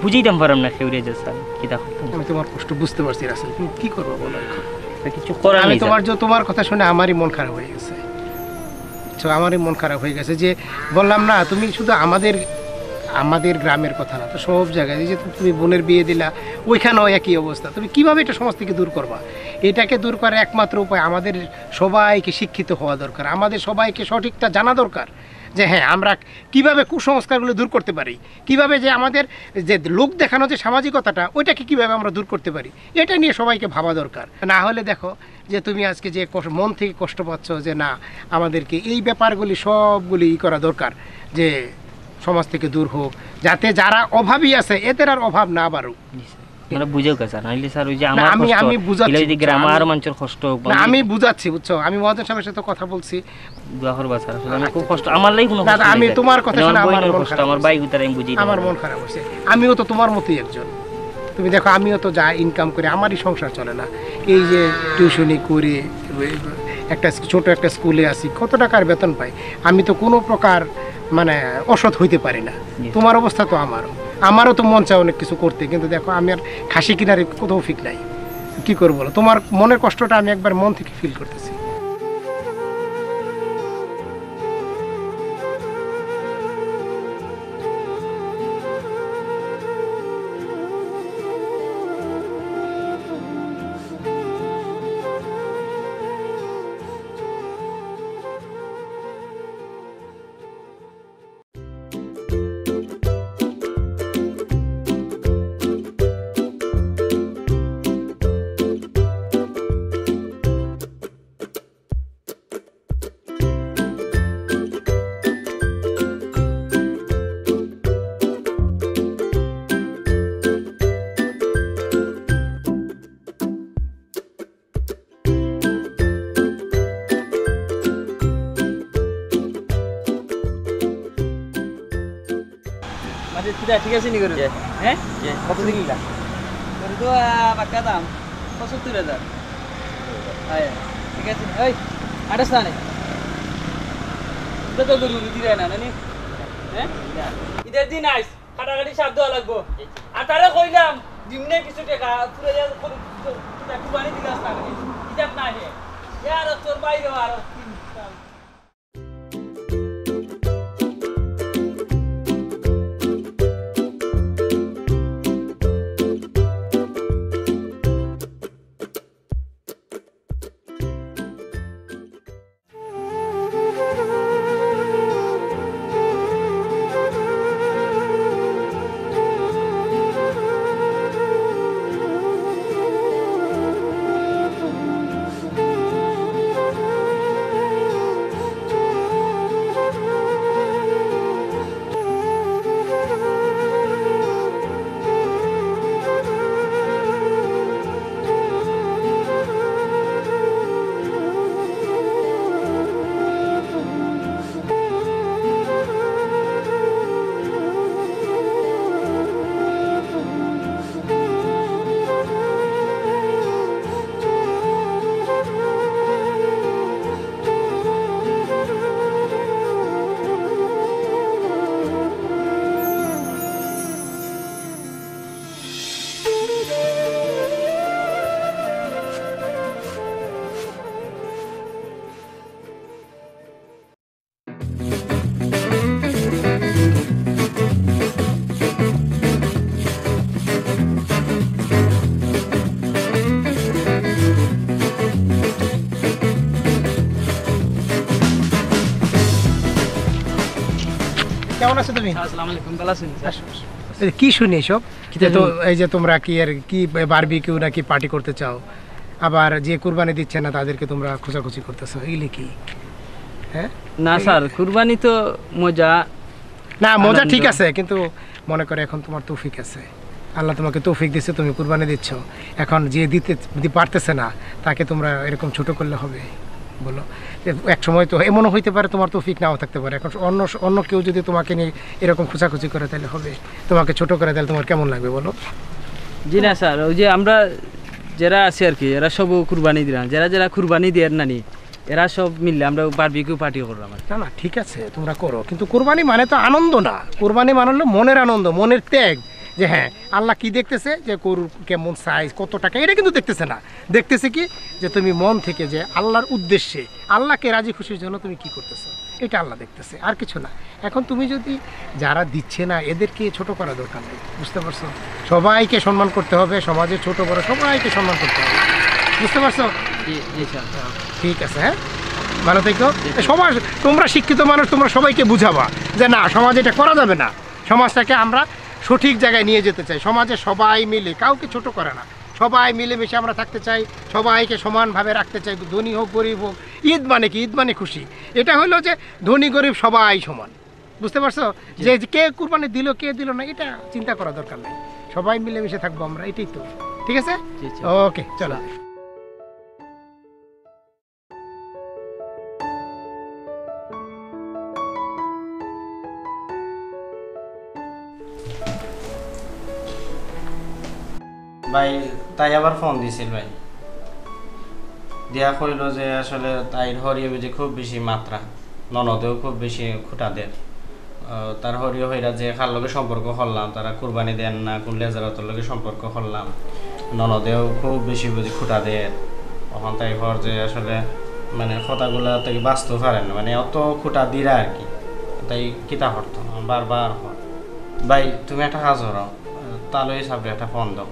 বুঝাইতাম পারলাম না খেউরে যে স্যার কী দেখো। আমি তোমার কষ্ট বুঝতে পারছি রাসেল, তুমি কী করবো বলো? কিছু করা আমি তোমার যে তোমার কথা শুনে আমারই মন খারাপ হয়ে গেছে, আমারই মন খারাপ হয়ে গেছে। যে বললাম না, তুমি শুধু আমাদের আমাদের গ্রামের কথা না, তো সব জায়গায় যে তুমি বোনের বিয়ে দিলা, ওইখানেও একই অবস্থা। তুমি কীভাবে এটা সমাজ থেকে দূর করবা? এটাকে দূর করার একমাত্র উপায় আমাদের সবাইকে শিক্ষিত হওয়া দরকার, আমাদের সবাইকে সঠিকটা জানা দরকার যে হ্যাঁ আমরা কীভাবে কুসংস্কারগুলো দূর করতে পারি, কীভাবে যে আমাদের যে লোক দেখানো যে সামাজিকতাটা ওইটাকে কীভাবে আমরা দূর করতে পারি, এটা নিয়ে সবাইকে ভাবা দরকার। না হলে দেখো যে তুমি আজকে যে মন থেকে কষ্ট পাচ্ছ যে না আমাদেরকে এই ব্যাপারগুলি সবগুলি ই করা দরকার, যে সমাজ থেকে দূর হোক, যাতে যারা অভাবী আছে এদের আর অভাব না বাড়ুক। আমি বুঝাচ্ছি, বুঝছো? আমি মহাজন সাহেবের সাথে কথা বলছি, আমি তোমার কথা আমার মন খারাপ হচ্ছে। আমিও তো তোমার মতোই একজন, তুমি দেখো আমিও তো যা ইনকাম করি আমারই সংসার চলে না। এই যে টিউশনি করে একটা ছোট একটা স্কুলে আসি, কত টাকার বেতন পাই, আমি তো কোনো প্রকার মানে অসৎ হইতে পারি না। তোমার অবস্থা তো আমারও, আমারও তো মন চায় অনেক কিছু করতে, কিন্তু দেখো আমি আর খাসি কিনার কোথাও ফিক নাই, কী করবো বলো? তোমার মনের কষ্টটা আমি একবার মন থেকে ফিল করতেছি। ঠিক আছে, কত দিলি পাক্কা দাম? পঁচাত্তর হাজার। ঠিক আছে, ওই আঠাশ না ঈদের দিন আইস কাটাকাটি সাধ্য লাগবো। আর তারা কইলাম जिमने किसी टेका पूरा यार कोई ताकि बाने दिलास ना करे इधर ना है यार और बाई रवारो কি শুনি এসব? তো এই যে তোমরা কি আর কি বারবিকিউ নাকি পার্টি করতে চাও, আবার যে কুরবানি দিচ্ছে না তাদেরকে তোমরা খোঁজাখুঁজি করতেছো, এগুলি কি? হ্যাঁ না স্যার, কুরবানি তো মজা না, মজা ঠিক আছে, কিন্তু মনে করে এখন তোমার তৌফিক আছে, আল্লাহ তোমাকে তৌফিক দিচ্ছে, তুমি কুরবানি দিচ্ছ। এখন যে দিতে পারতেছে না তাকে তোমরা এরকম ছোট করলে হবে? বলো, এক সময় তো এমনও হইতে পারে তোমার তৌফিক নাও থাকতে পারে। এখন অন্য অন্য কেউ যদি তোমাকে নিয়ে এরকম খোঁচাখুচি করে তাহলে হবে, তোমাকে ছোট করে তাহলে তোমার কেমন লাগবে বলো? জি না স্যার, ওই যে আমরা যারা আছি আর কি, এরা সব কুরবানি দিলাম, যারা যারা কুরবানি দিয়ে না নি এরা সব মিললে আমরা বারবিকিউ পার্টি করলাম। না না ঠিক আছে তোমরা করো, কিন্তু কুরবানি মানে তো আনন্দ না, কুরবানি মানে হলো মনের আনন্দ, মনের ত্যাগ, যে হ্যাঁ আল্লাহ কি দেখতেছে, যে গরুর কেমন সাইজ কত টাকা এটা কিন্তু দেখতেছে না, দেখতেছে কি যে তুমি মন থেকে যে আল্লাহর উদ্দেশ্যে আল্লাহকে রাজি খুশির জন্য তুমি কি করতেছো, এটা আল্লাহ দেখতেছে আর কিছু না। এখন তুমি যদি যারা দিচ্ছে না এদেরকে ছোট করা দরকার নেই, বুঝতে পারছো? সবাইকে সম্মান করতে হবে, সমাজের ছোট বড় সবাইকে সম্মান করতে হবে, বুঝতে পারছো? ঠিক আছে, হ্যাঁ ভালো থেকো। সমাজ, তোমরা শিক্ষিত মানুষ, তোমরা সবাইকে বুঝাবা যে না সমাজ এটা করা যাবে না, সমাজটাকে আমরা সঠিক জায়গায় নিয়ে যেতে চাই, সমাজে সবাই মিলে কাউকে ছোট করে না, সবাই মিলেমিশে আমরা থাকতে চাই, সবাইকে সমানভাবে রাখতে চাই, ধনী হোক গরিব হোক। ঈদ মানে কি? ঈদ মানে খুশি, এটা হলো যে ধনী গরিব সবাই সমান, বুঝতে পারছো? যে কে কুরবানি দিল কে দিল না এটা চিন্তা করা দরকার নেই, সবাই মিলেমিশে থাকবো আমরা, এটাই তো। ঠিক আছে, ওকে চলো। ভাই তাই আবার ফোন দিয়েছিল, ভাই দেয়া কইল যে আসলে তাই হরিও যে খুব বেশি মাত্রা, ননদেও খুব বেশি খুঁটাদের, তার হরিও হইরা যে খার লগে সম্পর্ক হরলাম, তারা কুরবানি দেন না, কোন লেজারাতর লগে সম্পর্ক হরলাম, ননদেও খুব বেশি বুঝি খুঁটাদের। তখন তাই হর যে আসলে মানে কথাগুলা থেকে বাঁচতে পারেন না, মানে অত খুঁটা দিরা আর কি, তাই কিতা হরত বারবার হর। ভাই তুমি একটা কাজ হরাও, তাহলে সাবরে একটা ফোন দাও,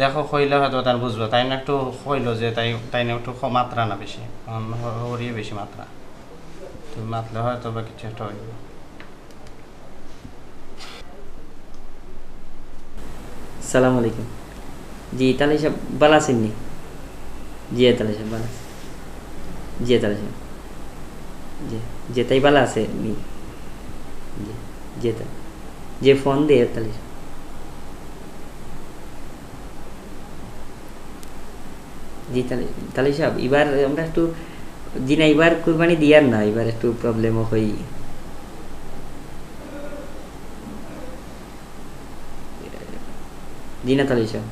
দেখো কইলে হয়তো তার বুঝবো। তাই না একটু কইলো যে তাই তাই না একটু মাত্রা না বেশি, হরিয়ে বেশি মাত্রা, তুমি মাতলে হয়তো বা কিছু একটা হইল। আসসালামু আলাইকুম। জি তাহলে সব ভালো আছেন নি? জি তাহলে সব ভালো আছে, জি তাহলে সব জি যে তাই ভালো আছে নি, জি যে তাই যে ফোন দে তাহলে জি তাহলে তাহলে সব। এবার আমরা একটু জি না এবার কুরবানি দিয়ার না, এবার একটু প্রবলেমও হই, জি না তাহলে সব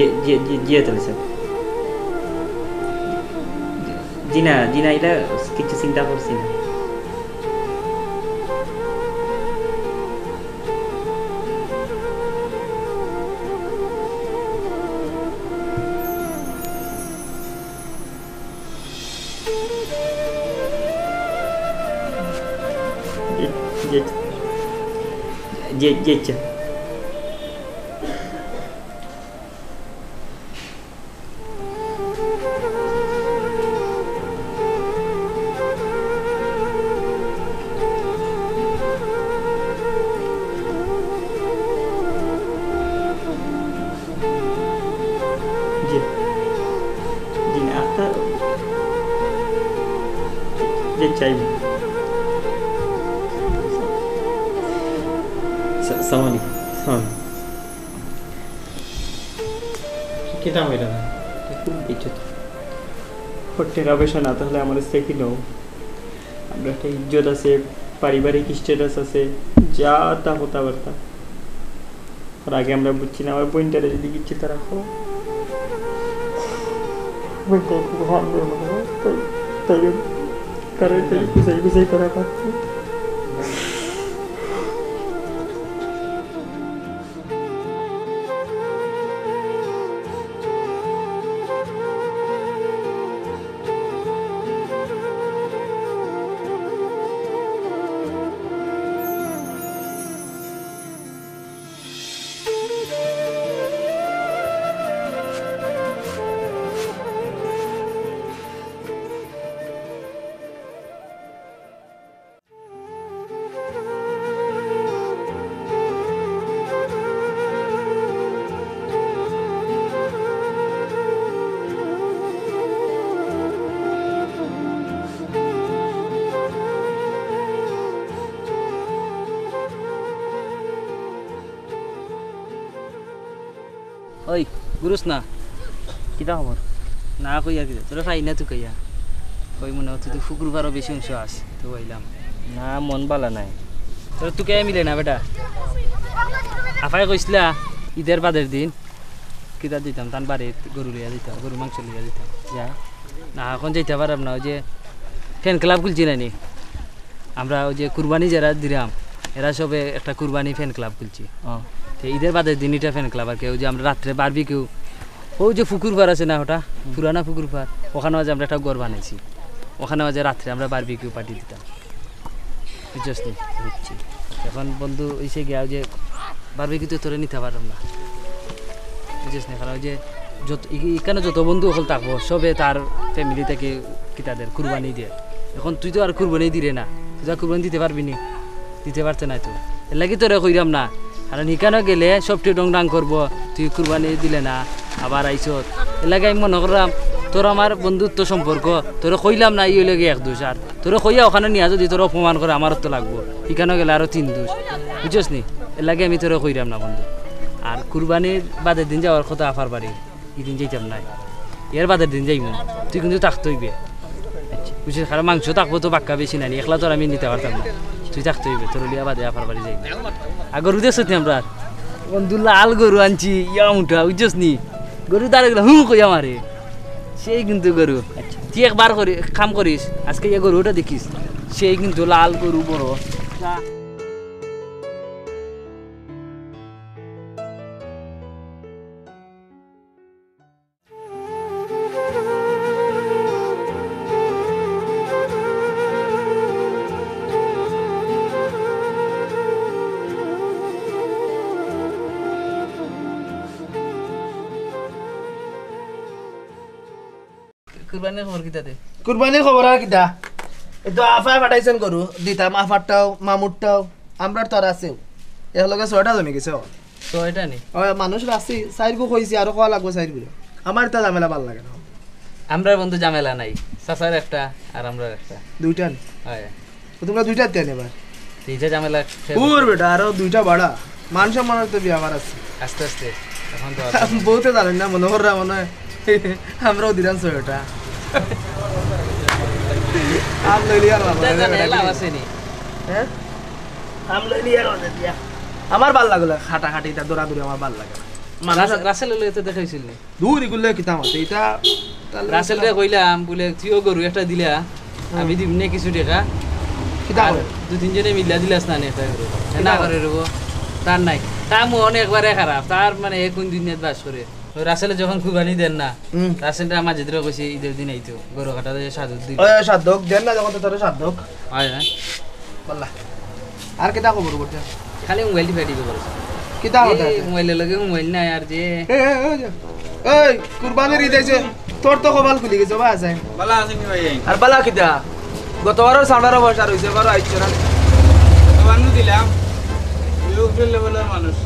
যেতে জি না জি না এটা কিছু চিন্তা করছি না। Дети. না তাহলে আমার সেকি নাও, আমরা একটা ইজ্জত আছে, পারিবারিক স্ট্যাটাস আছে, যা তা কথাবার্তা। আর আগে আমরা বুঝছি না, আমার বোনটারে যদি কিচ্ছু তা রাখো ওই গুরুস না কিটা খবর না কই আর কি তোরা খাই না তুই কইয়া কই মনে হচ্ছে তুই শুক্রবারও বেশি অংশ আস তো আইলাম না মন বালা নাই তোরা তুই কে মিলে না বেটা আফাই কইসলা ঈদের বাদের দিন কিতা দিতাম তান বাড়ির গরু লিয়া দিতাম গরু মাংস লিয়া দিতাম যা না এখন যেতে পারাম না ওই যে ফ্যান ক্লাব খুলছি না নি আমরা ওই যে কুরবানি যারা দিলাম এরা সবে একটা কুরবানি ফ্যান ক্লাব খুলছি ও ঈদের বাদের দিন এটা ফ্যান ক্লাব আর কেউ যে আমরা রাত্রে বারবি কেউ ওই যে পুকুর পাড় আছে না ওটা পুরানা পুকুর পাড় ওখানে মাঝে আমরা একটা ঘর বানাইছি ওখানে মাঝে রাত্রে আমরা বারবি কেউ পাঠিয়ে দিতাম বুঝছি এখন বন্ধু এসে গিয়ে যে বারবি কেউ তো তোরে নিতে পারলাম না বুঝছিস না কারণ ওই যে যত এখানে যত বন্ধু ওখানে থাকবো সবে তার ফ্যামিলি থেকে কি তাদের কুরবানি দিয়ে এখন তুই তো আর কুরবানি দিলে না তুই যা কুরবানি দিতে পারবি নি দিতে পারতে না তো এর লাগে তোরা কইরাম না কারণ এখানে গেলে সবটি ডং ডাং করবো তুই কুরবানি দিলে না আবার আইস এলাকা আমি মনে করলাম তোর আমার বন্ধুত্ব সম্পর্ক তোর কইলাম না ইয়ে লাগে এক দোষ আর তোর কইয়া ওখানে নিয়ে যদি তোর অপমান করে আমারও তো লাগবো এখানে গেলে আরও তিন দোষ বুঝছিস নি এলাকে আমি তোর কইলাম না বন্ধু আর কুরবানির বাদের দিন যাওয়ার কথা আফার বাড়ি এদিন যেতাম নাই এর বাদের দিন যাইব তুই কিন্তু থাকতেইবে বুঝছিস কারণ মাংস থাকবো তো বাক্কা বেশি নাই একলা তোর আমি নিতে পারতাম না তুই থাকতে হইবে তোর লিয়া বাদে আফার বাড়ি যাইবে আর গরু দেখছ নি আমরা বন্ধু লাল গরু আনছি ইয়া উঠা বুঝছিস নি গরু দাঁড়া গেল হুম কই আমারে সেই কিন্তু গরু তুই একবার করি কাম করিস আজকে ইয়ে গরুটা দেখিস সেই কিন্তু লাল গরু বড় কুরবানির খবর কিটা দে কুরবানির খবর আর কিটা এ তো আফা ফাটাইছেন গরু দিতাম আফারটাও মামুরটাও আমরার তো আর আছে এর লগে ছয়টা জমি গেছে ছয়টা নি ও মানুষ রাছি চাইরগো কইছি আর কোয়া লাগবো চাইরগুলো আমার তা ঝামেলা ভালো লাগে না আমরার বন্ধু ঝামেলা নাই চাচার একটা আর আমরার একটা দুইটা হ্যাঁ তোমরা দুইটা দেন এবার এইটা ঝামেলা পুর বেটা আর দুইটা বড় মানুষ মনের তো ব্যবহার আছে আস্তে আস্তে এখন তো বহুত জানেন না মনোহর রাম না আমরাও দিলাম ছয়টা আমার ভাল লাগলো খাটাখাটি দৌড়াদৌড়ি আমার ভাল লাগে রাসেলে যখন কুরবানি দেন না রাসেলটা আমার যেদিন কইছে ঈদের দিন আইতো গরু কাটা দিয়ে সাধক দিই ওই সাধক দেন না যখন তোর সাধক হয় না বললা আর কি দাও গরু করতে খালি মোবাইল ফেটি করে কি দাও মোবাইলে লাগে মোবাইল না यार যে এই কুরবানির ঈদ আইছে তোর তো কপাল খুলে গেছে বা আছে বালা আছে নি ভাই আর বালা কি দা গতবারও সাড়ার বছর হইছে বড় আইছে না বানু দিলাম লোক লেভেলের মানুষ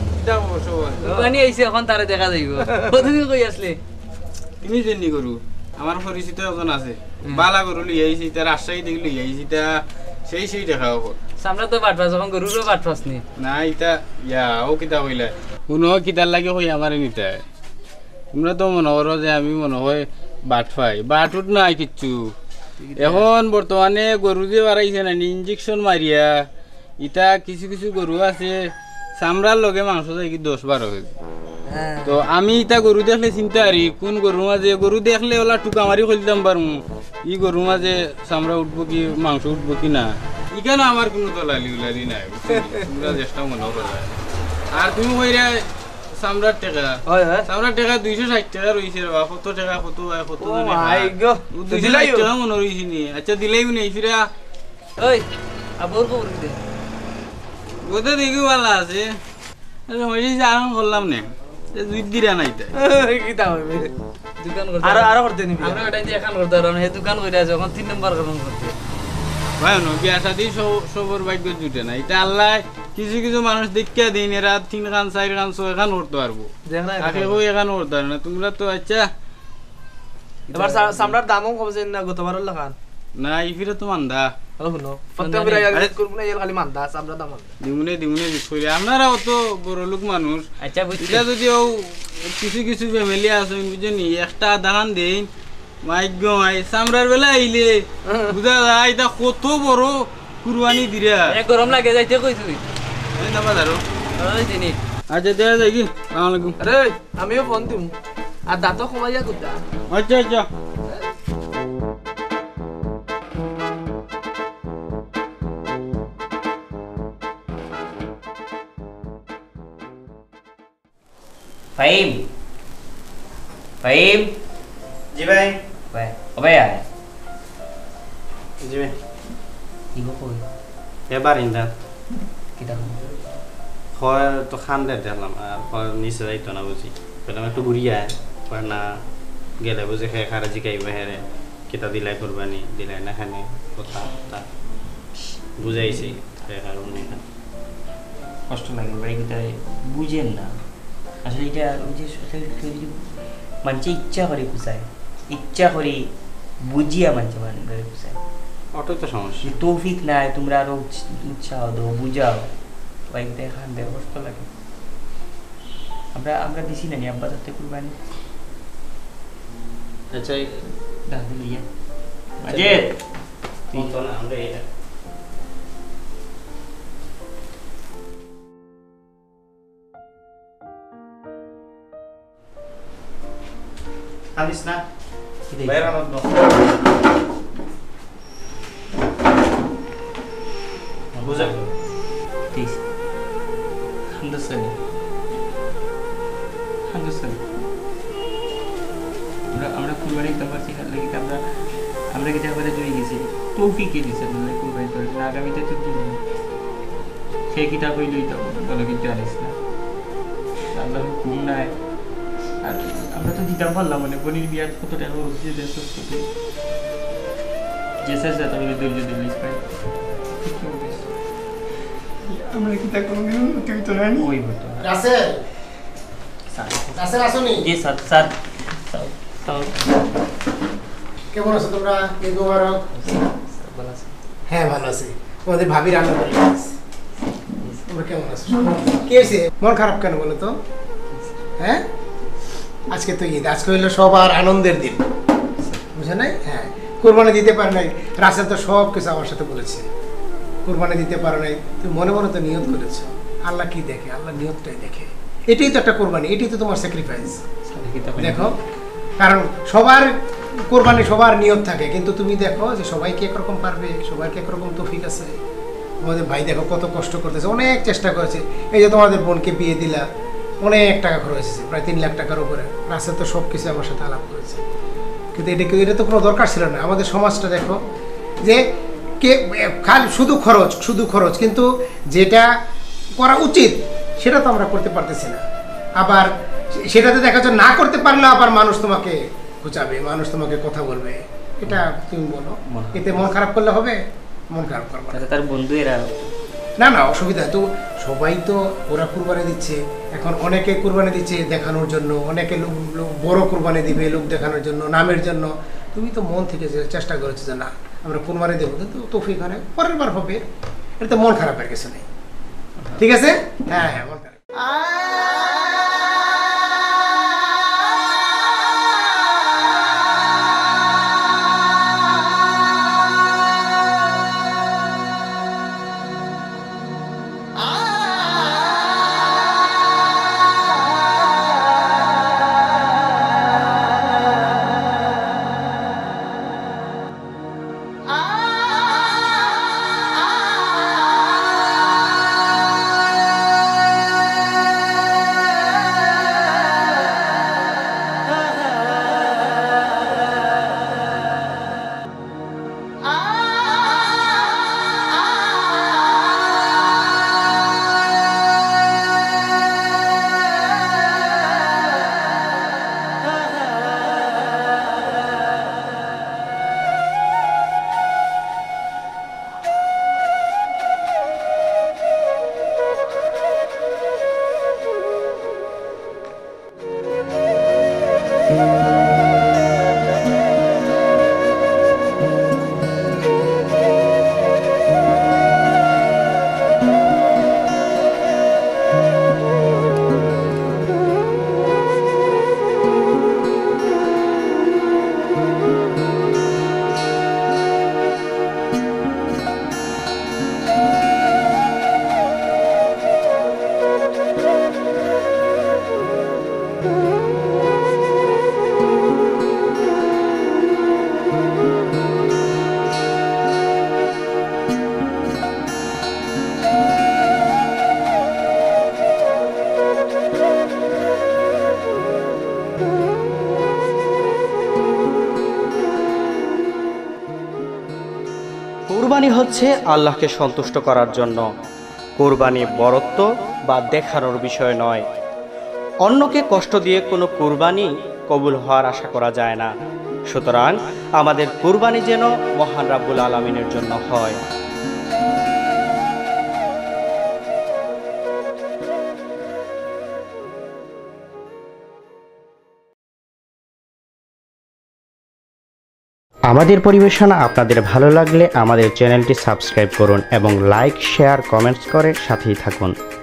দেখা যাইব কতদিন কই আসলে তুমি জেনি গরু আমার পরিচিত একজন আছে বালা গরু লিয়াইছি তা রাজশাহী থেকে লিয়াইছি তা সেই সেই দেখা হবো সামনে তো বাটফাস এখন গরুরও বাটফাস নেই না এটা ইয়া ও কিতা হইলে কোনো কিতার লাগে হই আমার নিতে তোমরা তো মনে করো যে আমি মনে হয় বাটফাই বাটুট নাই কিচ্ছু এখন বর্তমানে গরু যে বাড়াইছে না ইঞ্জেকশন মারিয়া ইটা কিছু কিছু গরু আছে চামড়ার লগে মাংস যায় কি দশ বারো কেজি তো আমি ইটা গরু দেখলে চিন্তা হারি কোন গরু মাঝে গরু দেখলে ওলা টুকা মারি খুলতাম পারম ই গরু মাঝে চামড়া উঠবো কি মাংস উঠবো কি না ই কেন আমার কোনো দলালি উলালি নাই চেষ্টা মনে করা আর তুমি কইরা চামড়ার টেকা চামড়ার টেকা দুইশো ষাট টাকা রয়েছে বা কত টাকা কত কত দুইশো ষাট টাকা মনে রয়েছে নি আচ্ছা দিলেই নেই ফিরা ওই আবার খবর কি গোদে দেখি ভালো আছে আরাম করলাম না কিছু কিছু মানুষ দেখা দিন এরা তিন খান চার খান ছয় খান করতে পারবো এখান করতে পারবো না তোমরা তো আচ্ছা চামড়ার দামও কমছে না গতবার লাগান না ইফিরা তো মান্দা আপনারা অত বড় লোক মানুষ এটা যদি কিছু কিছু ফ্যামিলি আছে বুঝেনি একটা দান দিন মাইক মাই চামড়ার বেলা আইলে বুঝা যায় এটা কত বড় কুরবানি দিরা গরম লাগে যাইতে কই তুই আচ্ছা দেখা যায় কি আমিও ফোন দিম আর দাঁতও কমাইয়া কোথা আচ্ছা আচ্ছা ফাহিম ফাহিম জি ভাই ভাই ও ভাই আয় জি ভাই ইগো কই এবার ইনদা কিটা হয় তো খান দে দিলাম আর হয় নিচে যাইতো না বুঝি বললাম একটু ঘুরিয়া পর না গেলে বুঝি খাই খারা জি খাইবে হেরে কিটা দিলাই কুরবানি দিলাই না খানে কথা তা বুঝাইছি খাই খারা উনি না কষ্ট লাগে ভাই কিটা বুঝেন না আসলে এটা যে মানুষে ইচ্ছা করে পুষায় ইচ্ছা করে বুঝিয়া মানুষে মানুষের পুষায় ওটাই তো সমস্যা তৌফিক নাই তোমরা আরো ইচ্ছা দাও বুঝাও কয়েকটা এখান দেওয়া কষ্ট লাগে আমরা আমরা বেশি না নি আব্বা ধরতে কুরবানি আচ্ছা আমরা এটা Alis na. Bayaran lang doon. Mabuzak. Please. Hanggang sali. Hanggang sali. Amra kulwari tabar si khat lagi kamra. Amra kita bada joi gisi. Tofi ke disa na kulwari tor. Nagami ta chutti. She kita koi lui ta. Bola ki jalis na. Allah kum na hai. আমরা তো দিতাম পারলাম মানে বনির বিয়ার কত টাকা হচ্ছে যে sir যা তুমি দৈর্য দিল্লিস পাই আমরা কি তা কোনদিন তুই তো রানি ওই বলতো রাসেল রাসেল আসুনি জি স্যার স্যার কেমন আছো তোমরা কে গোবার ভালো আছি হ্যাঁ ভালো আছি তোমাদের ভাবি রান্না করে তোমরা কেমন আছো কে আছে মন খারাপ কেন বলো তো হ্যাঁ আজকে তো ঈদ আজকে হইলো সবার আনন্দের দিন বুঝে নাই হ্যাঁ কোরবানি দিতে পারে নাই রাসেল তো সব কিছু আমার সাথে বলেছে কোরবানি দিতে পারে নাই তুমি মনে মনে তো নিয়ত করেছো আল্লাহ কি দেখে আল্লাহ নিয়তটাই দেখে এটাই তো একটা কোরবানি, এটাই তো তোমার স্যাক্রিফাইস। দেখো, কারণ সবার কোরবানি সবার নিয়ত থাকে, কিন্তু তুমি দেখো যে সবাইকে একরকম পারবে, সবাইকে একরকম তৌফিক আছে। তোমাদের ভাই দেখো কত কষ্ট করতেছে, অনেক চেষ্টা করেছে। এই যে তোমাদের বোনকে বিয়ে দিলা, অনেক টাকা খরচ হয়েছে, প্রায় তিন লাখ টাকার উপরে। রাস্তায় তো সব কিছু আমার সাথে আলাপ করেছে, কিন্তু এটা এটা তো কোনো দরকার ছিল না। আমাদের সমাজটা দেখো যে কে খালি শুধু খরচ শুধু খরচ, কিন্তু যেটা করা উচিত সেটা তো আমরা করতে পারতেছি না। আবার সেটাতে দেখা যাচ্ছে না করতে পারলে আবার মানুষ তোমাকে খোঁচাবে, মানুষ তোমাকে কথা বলবে। এটা তুমি বলো, এতে মন খারাপ করলে হবে? মন খারাপ করবে না, তার বন্ধু এরা না না অসুবিধা তো। সবাই তো ওরা কুরবানি দিচ্ছে, এখন অনেকে কুরবানি দিচ্ছে দেখানোর জন্য, অনেকে লোক বড় কুরবানি দিবে লোক দেখানোর জন্য, নামের জন্য। তুমি তো মন থেকে চেষ্টা করেছো যে না আমরা কুরবানি দেবো, কিন্তু তৌফিক হয় পরের বার হবে, এটা তো মন খারাপের কিছু নেই। ঠিক আছে, হ্যাঁ হ্যাঁ মন খারাপ। কোরবানি হচ্ছে আল্লাহকে সন্তুষ্ট করার জন্য। কোরবানি বরত্ব বা দেখানোর বিষয় নয়। অন্যকে কষ্ট দিয়ে কোনো কোরবানি কবুল হওয়ার আশা করা যায় না। সুতরাং আমাদের কোরবানি যেন মহান রাব্বুল আলামিনের জন্য হয়। আমাদের পরিবেশনা আপনাদের ভালো লাগলে আমাদের চ্যানেলটি সাবস্ক্রাইব করুন এবং লাইক, শেয়ার, কমেন্টস করে সাথেই থাকুন।